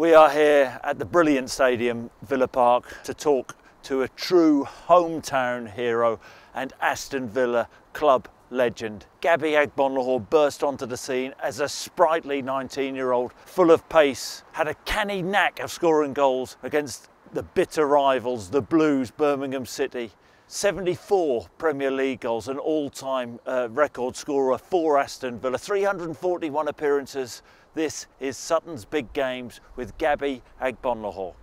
We are here at the brilliant stadium, Villa Park, to talk to a true hometown hero and Aston Villa club legend. Gabby Agbonlahor burst onto the scene as a sprightly 19-year-old, full of pace, had a canny knack of scoring goals against the bitter rivals, the Blues, Birmingham City. 74 Premier League goals, an all-time record scorer for Aston Villa. 341 appearances. This is Sutton's Big Games with Gabby Agbonlahor.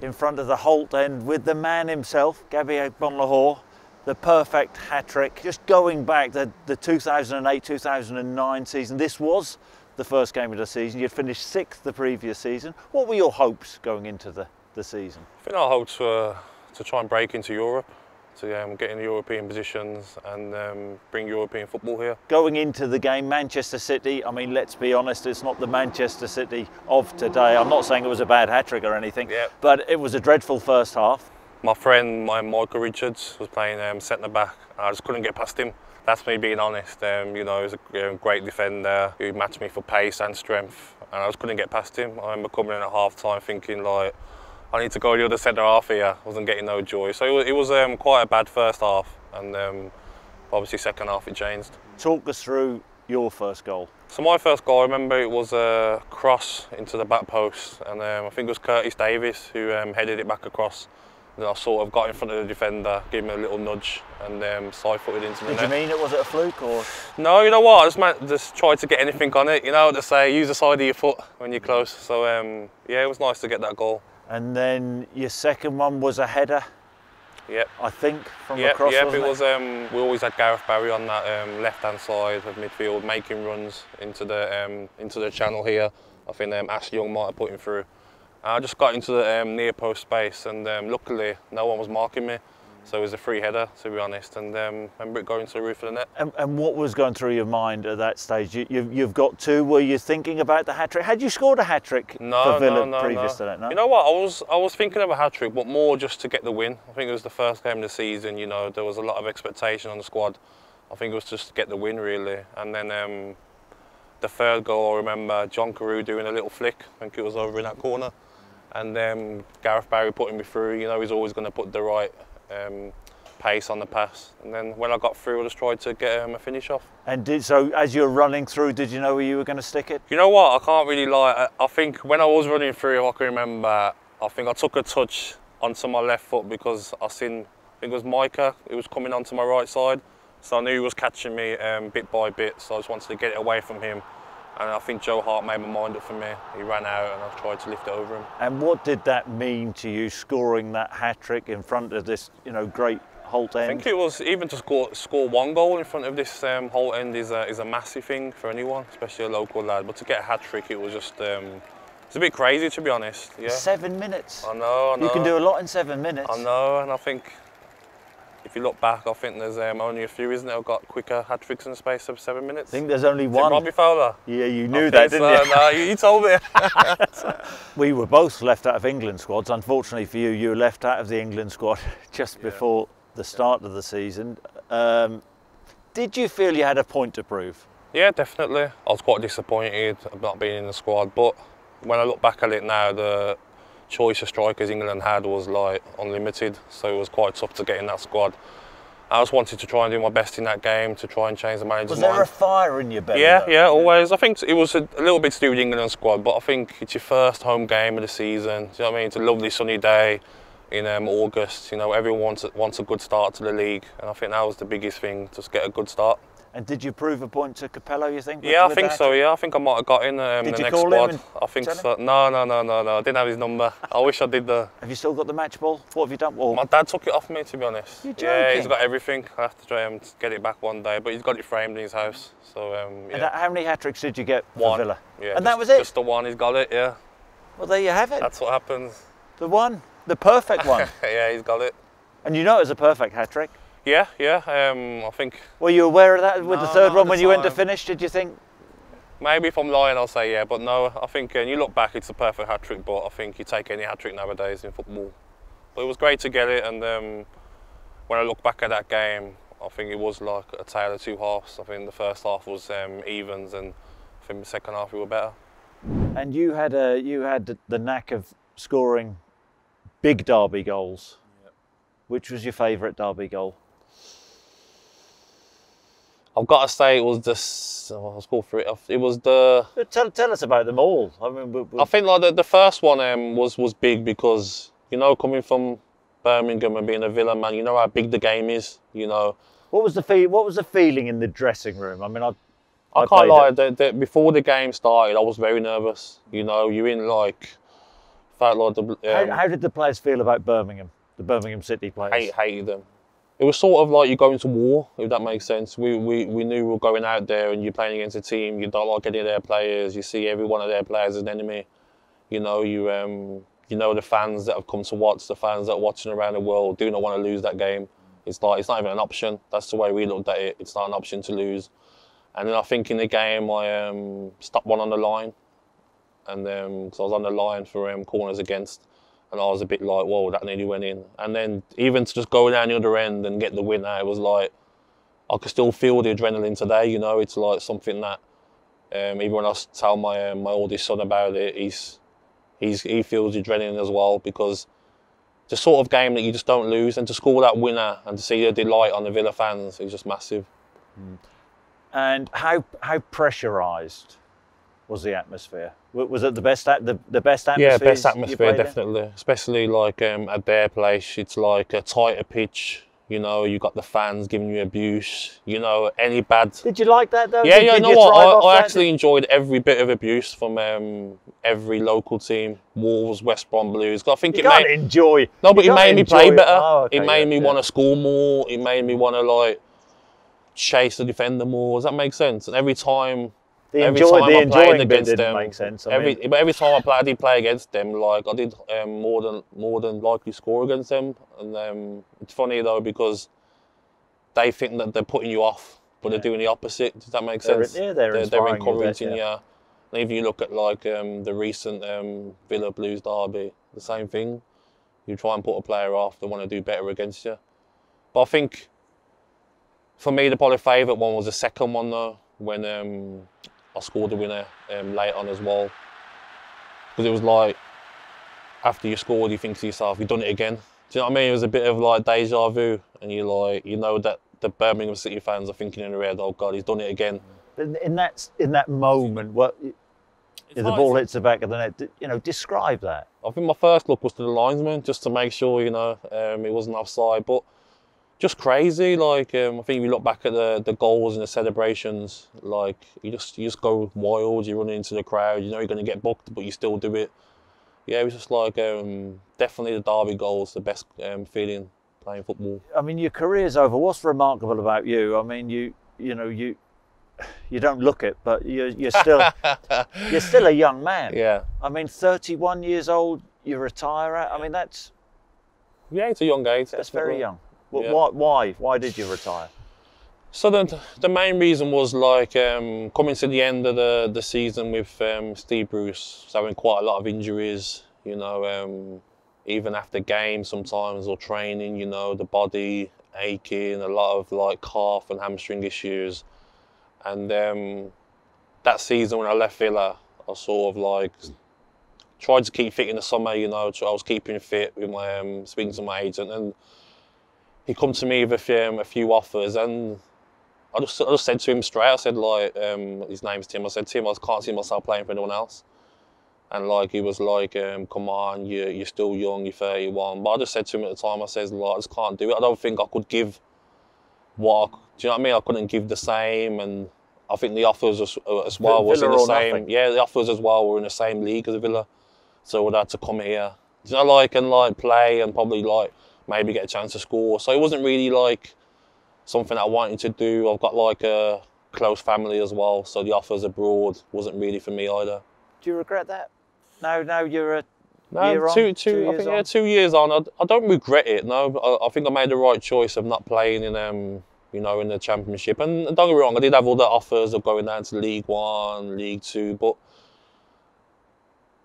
In front of the Holt End with the man himself, Gabby Agbonlahor. The perfect hat-trick. Just going back to the 2008-2009 season, this was the first game of the season. You'd finished sixth the previous season. What were your hopes going into the season? I think our hopes were to try and break into Europe, to get in the European positions and bring European football here. Going into the game, Manchester City, I mean, let's be honest, it's not the Manchester City of today. I'm not saying it was a bad hat-trick or anything, but it was a dreadful first half. My friend, Michael Richards, was playing centre-back. I just couldn't get past him. That's me being honest. You know, he was a great defender who matched me for pace and strength, and I just couldn't get past him. I remember coming in at half-time thinking, like, I need to go to the other centre-half here. I wasn't getting no joy. So it was quite a bad first half, and obviously second half it changed. Talk us through your first goal. So my first goal, I remember it was a cross into the back post, and I think it was Curtis Davis who headed it back across. Then I sort of got in front of the defender, gave him a little nudge, and side-footed into the net. Did you mean it? Was it a fluke or? No, you know what? I just tried to get anything on it. You know, to say use the side of your foot when you're close. So yeah, it was nice to get that goal. And then your second one was a header. Yep. I think from across. Yep, it was. We always had Gareth Barry on that left-hand side of midfield, making runs into the channel here. I think Ash Young might have put him through. I just got into the near post space, and luckily no one was marking me, so it was a free header, to be honest, and I remember it going to the roof of the net. And what was going through your mind at that stage? You've got two. Were you thinking about the hat-trick? Had you scored a hat-trick for Villa previous to that? No? You know what, I was thinking of a hat-trick, but more just to get the win. I think it was the first game of the season, you know, there was a lot of expectation on the squad. I think it was just to get the win, really, and then the third goal, I remember John Carew doing a little flick. I think it was over in that corner. And Gareth Barry putting me through. You know, he's always going to put the right pace on the pass. And then when I got through, I just tried to get a finish off. And so as you were running through, did you know where you were going to stick it? You know what, I can't really lie. I think when I was running through, I can remember, I think I took a touch onto my left foot because I think it was Micah, it was coming onto my right side. So I knew he was catching me bit by bit, so I just wanted to get it away from him. And I think Joe Hart made my mind up for me. He ran out and I tried to lift it over him. And what did that mean to you, scoring that hat-trick in front of this, you know, great Holt End? I think it was, even to score one goal in front of this Holt End is a massive thing for anyone, especially a local lad. But to get a hat-trick, it was just, it's a bit crazy, to be honest. Yeah. 7 minutes. I know. You can do a lot in 7 minutes. I know, and I think, if you look back, I think there's only a few, isn't there, who got quicker hat-tricks in the space of 7 minutes? I think there's only one. Robbie Fowler? Yeah, you knew that, didn't you? No, you told me. We were both left out of England squads. Unfortunately for you, you were left out of the England squad just before the start of the season. Did you feel you had a point to prove? Yeah, definitely. I was quite disappointed of not being in the squad, but when I look back at it now, the choice of strikers England had was like unlimited, so it was quite tough to get in that squad. I just wanted to try and do my best in that game to try and change the manager's mind. Was there a fire in your belly? Yeah, yeah, always. I think it was a little bit to do with the England squad, but I think it's your first home game of the season. Do you know what I mean? It's a lovely sunny day in August. You know, everyone wants a good start to the league, and I think that was the biggest thing, just get a good start. And did you prove a point to Capello, you think? Yeah, I think so, yeah. I think I might have got in the next squad. I think so. No. I didn't have his number. I wish I did though. Have you still got the match ball? What have you done? Well, my dad took it off me, to be honest. You're joking. Yeah, he's got everything. I have to try and get it back one day, but he's got it framed in his house. So, yeah. And how many hat-tricks did you get for one. Villa? Yeah, and that was it? Just the one, he's got it, yeah. Well, there you have it. That's what happens. The one, the perfect one. Yeah, he's got it. And you know it was a perfect hat-trick. Yeah, yeah, I think... Were you aware of that with the third one when you went to finish, did you think? Maybe if I'm lying I'll say yeah, but no, I think when you look back it's a perfect hat-trick, but I think you take any hat-trick nowadays in football. But it was great to get it, and when I look back at that game, I think it was like a tale of two halves. I think the first half was evens, and I think the second half we were better. And you had the knack of scoring big derby goals. Yep. Which was your favourite derby goal? I've got to say it was this. I'll scroll through it. It was the. Tell us about them all. I mean, I think like the first one was big because, you know, coming from Birmingham and being a Villa man, you know how big the game is. You know. What was the feeling in the dressing room? I mean, I can't lie. Before the game started, I was very nervous. You know, you're in like. Felt like the, how did the players feel about Birmingham? The Birmingham City players. Hated them. It was sort of like you're going to war, if that makes sense. We knew we were going out there and you're playing against a team, you don't like any of their players, you see every one of their players as an enemy. You know, you know the fans that have come to watch, the fans that are watching around the world do not want to lose that game. It's like, it's not even an option. That's the way we looked at it. It's not an option to lose. And then I think in the game, I stopped one on the line. And then, because I was on the line for corners against. And I was a bit like, whoa, that nearly went in. And then even to just go down the other end and get the win out, it was like, I could still feel the adrenaline today, you know. It's like something that, even when I tell my oldest son about it, he feels the adrenaline as well, because it's the sort of game that you just don't lose. And to score that winner and to see the delight on the Villa fans is just massive. Mm. And how pressurised was the atmosphere? Was it the best atmosphere? Yeah, best atmosphere, definitely. In? Especially like at their place, it's like a tighter pitch. You know, you got the fans giving you abuse. You know, any bad. Did you like that though? Yeah, you know what? I actually enjoyed every bit of abuse from every local team: Wolves, West Brom, Blues. I think it made me play better. Oh, okay, it made me want to score more. It made me want to like chase the defender more. Does that make sense? And every time. Every time I did play against them, like I did more than likely score against them. And it's funny though, because they think that they're putting you off, but they're doing the opposite. Does that make sense? They're encouraging you. Yeah. And if you look at like the recent Villa Blues derby, the same thing. You try and put a player off, they want to do better against you. But I think for me, the probably favourite one was the second one though, when I scored the winner late on as well. Because it was like, after you scored, you think to yourself, you've done it again. Do you know what I mean? It was a bit of like deja vu. And you're like, you know that the Birmingham City fans are thinking in the red, oh God, he's done it again. In that moment, the ball hits the back of the net, you know, describe that. I think my first look was to the linesman, just to make sure, you know, it wasn't offside. But just crazy, like I think if you look back at the goals and the celebrations, like you just go wild, you run into the crowd, you know you're going to get booked, but you still do it. Yeah, it was just like definitely the derby goals, the best feeling playing football. I mean, your career's over. What's remarkable about you? I mean, you don't look it, but you're still a young man. Yeah. I mean, 31 years old, you retire at. I mean, that's it's a young age. That's very young. Well, yeah. Why did you retire? So the main reason was like coming to the end of the season with Steve Bruce, having quite a lot of injuries, you know, even after games sometimes or training, you know, the body aching, a lot of like calf and hamstring issues. And that season when I left Villa, I sort of like tried to keep fit in the summer, you know, I was keeping fit with my speaking to my agent, and he come to me with a few offers, and I just said to him straight, I said like, his name's Tim, I said, Tim, I can't see myself playing for anyone else. And like, he was like, come on, you're still young, you're 31. But I just said to him at the time, I said, like, I just can't do it. I don't think I could give what, do you know what I mean? I couldn't give the same, and I think the offers as well was in the same. Nothing. Yeah, the offers as well were in the same league as Villa. So I would have to come here, do you know, like, and like play and probably like, maybe get a chance to score. So it wasn't really like something I wanted to do. I've got like a close family as well, so the offers abroad wasn't really for me either. Do you regret that? No, you're a year on. I think 2 years on. I don't regret it. No, I think I made the right choice of not playing in you know, in the Championship. And don't get me wrong, I did have all the offers of going down to League One, League Two, but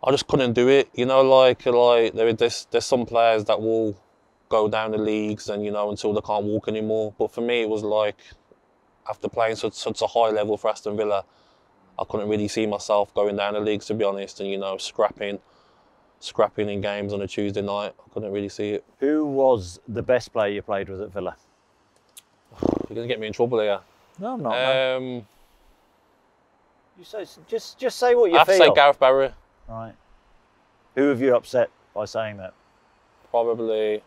I just couldn't do it. You know, like there's some players that will go down the leagues and, you know, until they can't walk anymore. But for me, it was like, after playing such a high level for Aston Villa, I couldn't really see myself going down the leagues, to be honest, and, you know, scrapping in games on a Tuesday night. I couldn't really see it. Who was the best player you played with at Villa? You're going to get me in trouble here. No, I'm not. You say, just say what you feel. I have to say Gareth Barry. Right. Who have you upset by saying that? Probably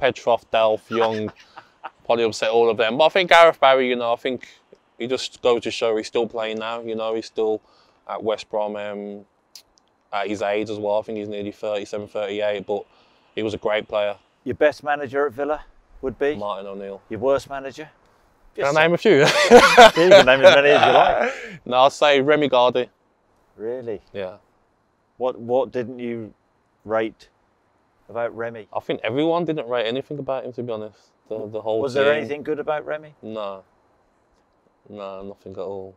Petroff, Delph, Young. Probably upset all of them. But I think Gareth Barry, you know, I think he just goes to show he's still playing now. You know, he's still at West Brom at his age as well. I think he's nearly 37, 38, but he was a great player. Your best manager at Villa would be? Martin O'Neill. Your worst manager? Just can I name a few? You can name as many as you like. No, I'd say Remi Garde. Really? Yeah. What didn't you rate about Remi? I think everyone didn't rate anything about him, to be honest. The whole was team. There anything good about Remi? No. No, nothing at all.